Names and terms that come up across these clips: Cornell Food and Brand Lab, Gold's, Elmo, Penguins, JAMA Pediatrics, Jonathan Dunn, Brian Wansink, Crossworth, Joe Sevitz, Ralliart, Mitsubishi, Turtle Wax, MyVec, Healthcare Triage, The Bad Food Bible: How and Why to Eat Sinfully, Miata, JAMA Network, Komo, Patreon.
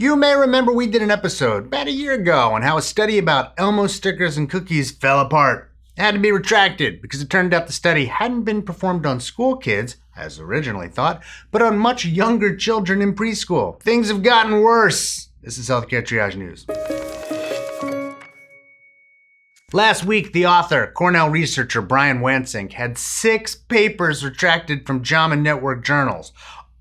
You may remember we did an episode about a year ago on how a study about Elmo stickers and cookies fell apart. It had to be retracted because it turned out the study hadn't been performed on school kids, as originally thought, but on much younger children in preschool. Things have gotten worse. This is Healthcare Triage News. Last week, the author, Cornell researcher Brian Wansink, had 6 papers retracted from JAMA Network journals,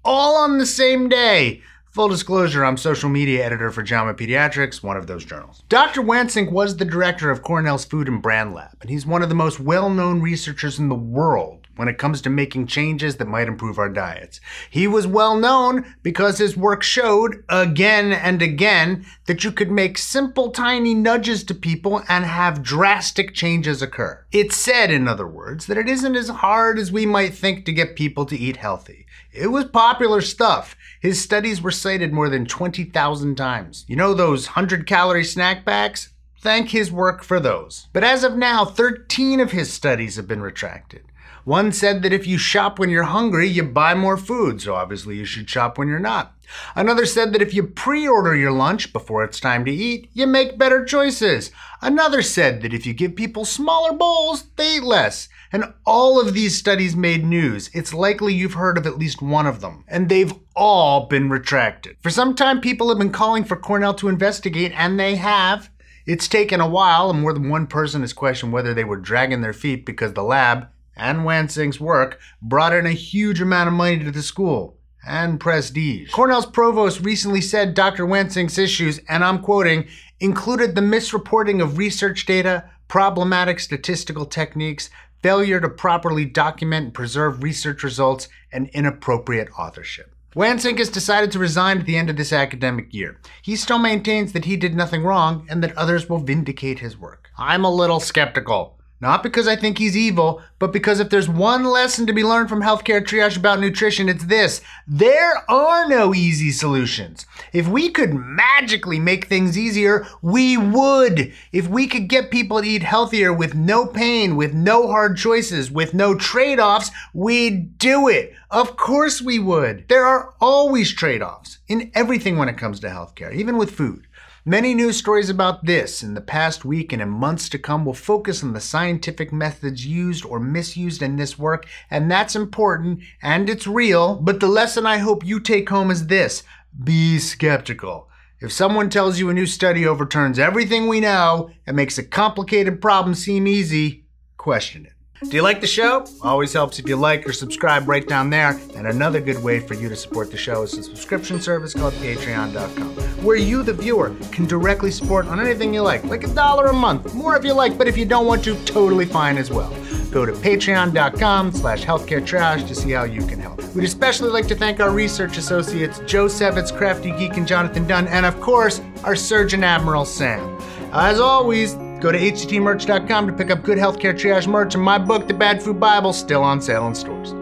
all on the same day. Full disclosure, I'm social media editor for JAMA Pediatrics, one of those journals. Dr. Wansink was the director of Cornell's Food and Brand Lab, and he's one of the most well-known researchers in the world when it comes to making changes that might improve our diets. He was well-known because his work showed, again and again, that you could make simple, tiny nudges to people and have drastic changes occur. It said, in other words, that it isn't as hard as we might think to get people to eat healthy. It was popular stuff. His studies were cited more than 20,000 times. You know those 100-calorie snack packs? Thank his work for those. But as of now, 13 of his studies have been retracted. One said that if you shop when you're hungry, you buy more food, so obviously you should shop when you're not. Another said that if you pre-order your lunch before it's time to eat, you make better choices. Another said that if you give people smaller bowls, they eat less. And all of these studies made news. It's likely you've heard of at least one of them. And they've all been retracted. For some time, people have been calling for Cornell to investigate, and they have. It's taken a while, and more than one person has questioned whether they were dragging their feet because the lab and Wansink's work brought in a huge amount of money to the school and prestige. Cornell's provost recently said Dr. Wansink's issues, and I'm quoting, included the misreporting of research data, problematic statistical techniques, failure to properly document and preserve research results, and inappropriate authorship. Wansink has decided to resign at the end of this academic year. He still maintains that he did nothing wrong and that others will vindicate his work. I'm a little skeptical. Not because I think he's evil, but because if there's one lesson to be learned from Healthcare Triage about nutrition, it's this. There are no easy solutions. If we could magically make things easier, we would. If we could get people to eat healthier with no pain, with no hard choices, with no trade-offs, we'd do it. Of course we would. There are always trade-offs in everything when it comes to healthcare, even with food. Many news stories about this in the past week and in months to come will focus on the scientific methods used or misused in this work, and that's important and it's real, but the lesson I hope you take home is this: be skeptical. If someone tells you a new study overturns everything we know and makes a complicated problem seem easy, question it. Do you like the show? Always helps if you like or subscribe right down there. And another good way for you to support the show is a subscription service called Patreon.com, where you, the viewer, can directly support on anything you like $1 a month, more if you like, but if you don't want to, totally fine as well. Go to patreon.com/healthcaretriage to see how you can help. We'd especially like to thank our research associates, Joe Sevitz, Crafty Geek, and Jonathan Dunn, and of course, our Surgeon Admiral Sam. As always, go to hctmerch.com to pick up good Healthcare Triage merch and my book, The Bad Food Bible, still on sale in stores.